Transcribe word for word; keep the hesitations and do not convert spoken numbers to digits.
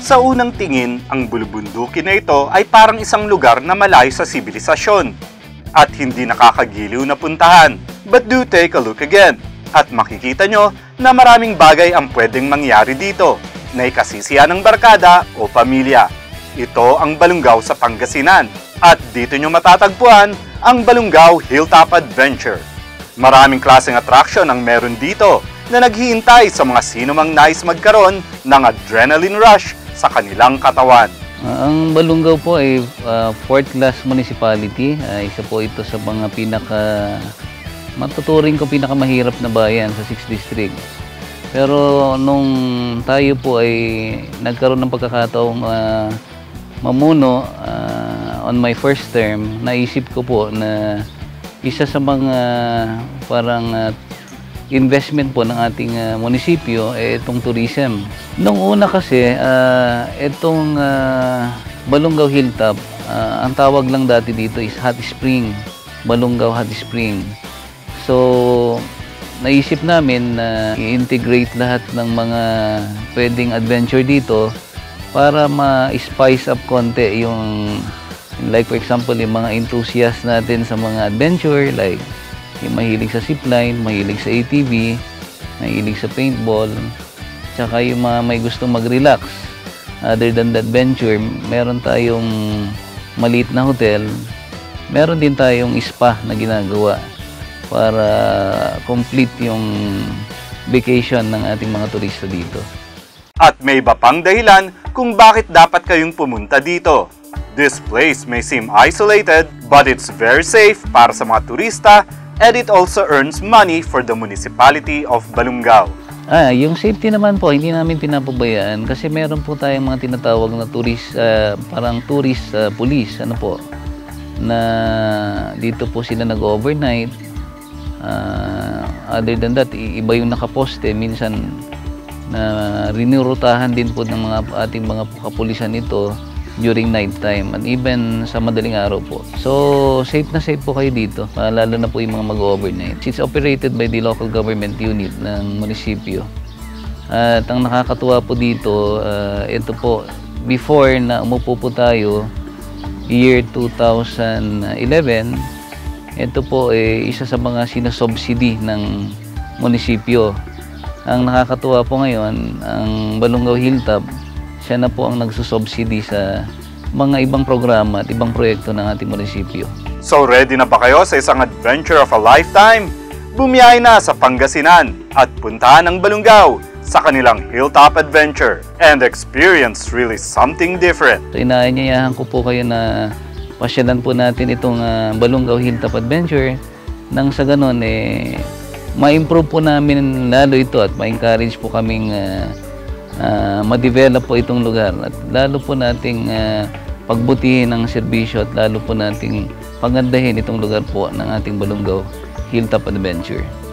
Sa unang tingin, ang bulubundukin na ito ay parang isang lugar na malayo sa sibilisasyon at hindi nakakagiliw na puntahan. But do take a look again at makikita nyo na maraming bagay ang pwedeng mangyari dito na ikasisiya ng barkada o pamilya. Ito ang Balungao sa Pangasinan at dito nyo matatagpuan ang Balungao Hilltop Adventure. Maraming klaseng attraction ang meron dito na naghihintay sa mga sino mang nais magkaroon ng adrenaline rush sa kanilang katawan. Uh, ang Balungao po ay uh, fourth class municipality. Uh, isa po ito sa mga pinaka, matuturing ko pinakamahirap na bayan sa sixth district. Pero nung tayo po ay nagkaroon ng pagkakataong uh, mamuno uh, on my first term, naisip ko po na isa sa mga parang uh, investment po ng ating uh, munisipyo ay eh, itong tourism. Nung una kasi, uh, itong uh, Balungao Hilltop, uh, ang tawag lang dati dito is Hot Spring, Balungao Hot Spring. So, naisip namin na i-integrate lahat ng mga pwedeng adventure dito para ma-spice up konti yung, like for example, yung mga enthusiasts natin sa mga adventure, like yung mahilig sa zipline, mahilig sa A T V, mahilig sa paintball, tsaka yung mga may gustong mag-relax. Other than the adventure, meron tayong maliit na hotel, meron din tayong spa na ginagawa para complete yung vacation ng ating mga turista dito. At may iba pang dahilan kung bakit dapat kayong pumunta dito. This place may seem isolated, but it's very safe para sa mga turista, and it also earns money for the municipality of Balungao. Ah, yung safety naman po, hindi namin pinapabayaan kasi meron po tayong mga tinatawag na tourist, uh, parang tourist uh, police, ano po, na dito po sila nag-overnight. Uh, other than that, iba yung nakaposte. Minsan, uh, rinirutahan din po ng mga, ating mga kapulisan ito during night time and even sa madaling araw po. So, safe na safe po kayo dito, lalo na po yung mga mag-overnight. It's operated by the local government unit ng munisipyo. At ang nakakatuwa po dito, uh, ito po, before na umupo po tayo, year two thousand eleven, ito po ay eh, isa sa mga sinasubsidy ng munisipyo. Ang nakakatuwa po ngayon, ang Balungao Hilltop, siya na po ang nagsusubsidy sa mga ibang programa at ibang proyekto ng ating munisipyo. So ready na ba kayo sa isang adventure of a lifetime? Bumiyahe na sa Pangasinan at puntahan ang Balungao sa kanilang Hilltop Adventure and experience really something different. So inaanyayahan ko po kayo na pasyalan po natin itong uh, Balungao Hilltop Adventure nang sa ganon eh, ma-improve po namin lalo ito at ma-encourage po kaming uh, Uh, ma-develop po itong lugar at lalo po nating uh, pagbutihin ang serbisyo at lalo po nating pagandahin itong lugar po ng ating Balungao Hilltop Adventure.